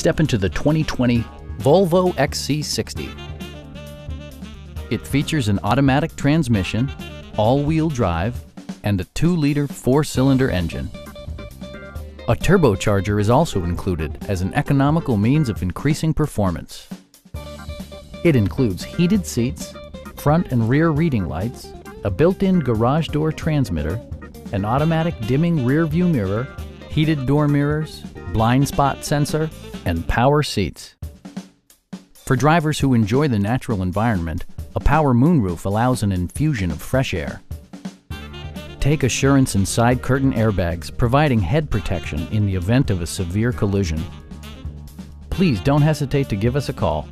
Step into the 2020 Volvo XC60. It features an automatic transmission, all-wheel drive, and a 2-liter 4-cylinder engine. A turbocharger is also included as an economical means of increasing performance. It includes heated seats, front and rear reading lights, a built-in garage door transmitter, an automatic dimming rear-view mirror, heated door mirrors, blind spot sensor, and power seats. For drivers who enjoy the natural environment, a power moonroof allows an infusion of fresh air. Take assurance in side curtain airbags, providing head protection in the event of a severe collision. Please don't hesitate to give us a call.